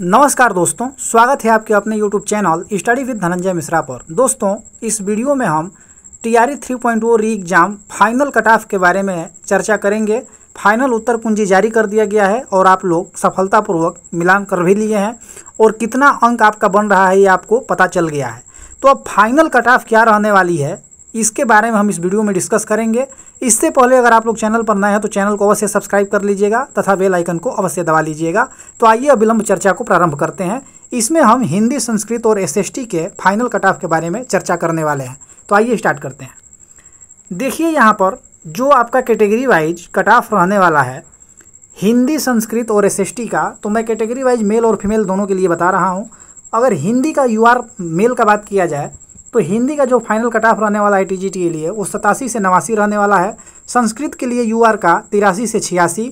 नमस्कार दोस्तों, स्वागत है आपके अपने YouTube channel study with Dhananjay Mishra पर। दोस्तों, इस वीडियो में हम TR3 3.0 री एग्ज़ाम फाइनल कट ऑफ के बारे में चर्चा करेंगे। फाइनल उत्तर कुंजी जारी कर दिया गया है और आप लोग सफलतापूर्वक मिलान कर भी लिए हैं और कितना अंक आपका बन रहा है ये आपको पता चल गया है। तो अब फाइनल कट ऑफ क्या रहने वाली है इसके बारे में हम इस वीडियो में डिस्कस करेंगे। इससे पहले अगर आप लोग चैनल पर नए हैं तो चैनल को अवश्य सब्सक्राइब कर लीजिएगा तथा बेल आइकन को अवश्य दबा लीजिएगा। तो आइए अविलंब चर्चा को प्रारंभ करते हैं। इसमें हम हिंदी, संस्कृत और SST के फाइनल कट ऑफ के बारे में चर्चा करने वाले हैं। तो आइए स्टार्ट करते हैं। देखिए, यहाँ पर जो आपका कैटेगरी वाइज कट ऑफ रहने वाला है हिंदी, संस्कृत और SST का, तो मैं कैटेगरी वाइज मेल और फीमेल दोनों के लिए बता रहा हूँ। अगर हिंदी का UR मेल का बात किया जाए तो हिंदी का जो फाइनल कट ऑफ रहने वाला ITGT के लिए वो 87 से 89 रहने वाला है। संस्कृत के लिए UR का 83 से 86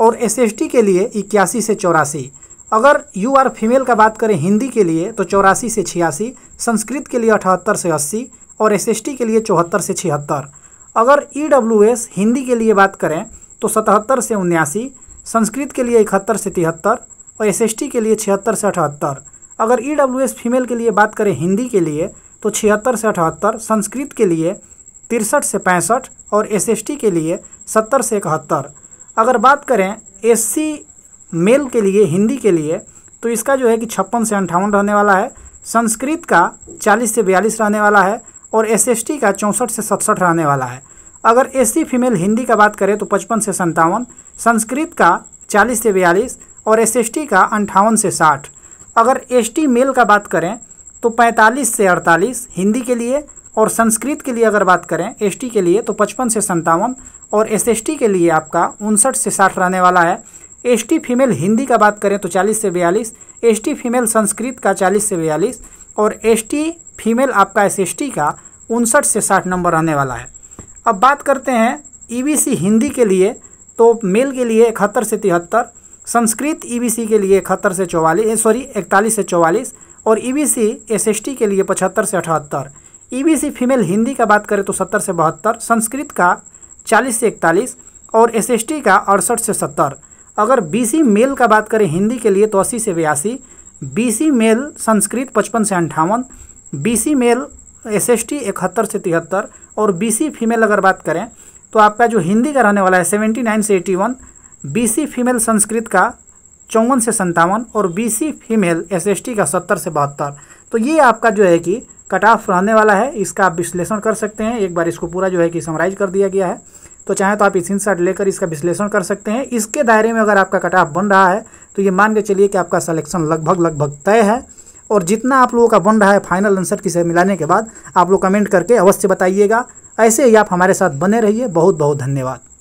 और SST के लिए 81 से 84। अगर UR फीमेल का बात करें हिंदी के लिए तो 84 से 86, संस्कृत के लिए 78 से 80 और SST के लिए 74 से 76। अगर EWS हिंदी के लिए बात करें तो 77 से 79, संस्कृत के लिए 71 से 73 और SST के लिए 76 से 78। अगर EWS फीमेल के लिए बात करें हिंदी के लिए तो 76 से 78, संस्कृत के लिए 63 से 65 और SST के लिए 70 से 71। अगर बात करें SC मेल के लिए हिंदी के लिए तो इसका जो है कि 56 से 58 रहने वाला है, संस्कृत का 40 से 42 रहने वाला है और SST का 64 से 67 रहने वाला है। अगर SC फीमेल हिंदी का बात करें तो 55 से 57, संस्कृत का 40 से 42 और SST का 58 से 60। अगर ST मेल का बात करें तो 45 से 48 हिंदी के लिए और संस्कृत के लिए अगर बात करें ST के लिए तो 55 से 57 और SST के लिए आपका 59 से 60 रहने वाला है। ST फीमेल हिंदी का बात करें तो 40 से 42, ST फीमेल संस्कृत का 40 से 42 और ST फीमेल आपका SST का 59 से 60 नंबर रहने वाला है। अब बात करते हैं EBC हिंदी के लिए, तो मेल के लिए 71 से 73, संस्कृत EBC के लिए 41 से 44 और EBC SST के लिए 75 से 78। EBC फीमेल हिंदी का बात करें तो 70 से 72, संस्कृत का 40 से 41 और SST का 68 से 70। अगर BC मेल का बात करें हिंदी के लिए तो 80 से 82, BC मेल संस्कृत 55 से 58, BC मेल SST 71 से 73 और BC फीमेल अगर बात करें तो आपका जो हिंदी का रहने वाला है 79 से 81, BC फीमेल संस्कृत का 54 से 57 और BC फीमेल SST का 70 से 72। तो ये आपका जो है कि कट ऑफ रहने वाला है। इसका आप विश्लेषण कर सकते हैं। एक बार इसको पूरा जो है कि समराइज कर दिया गया है, तो चाहे तो आप इस इनसाइट लेकर इसका विश्लेषण कर सकते हैं। इसके दायरे में अगर आपका कट ऑफ बन रहा है तो ये मान के चलिए कि आपका सलेक्शन लगभग तय है। और जितना आप लोगों का बन रहा है फाइनल आंसर किसे मिलाने के बाद आप लोग कमेंट करके अवश्य बताइएगा। ऐसे ही आप हमारे साथ बने रहिए। बहुत बहुत धन्यवाद।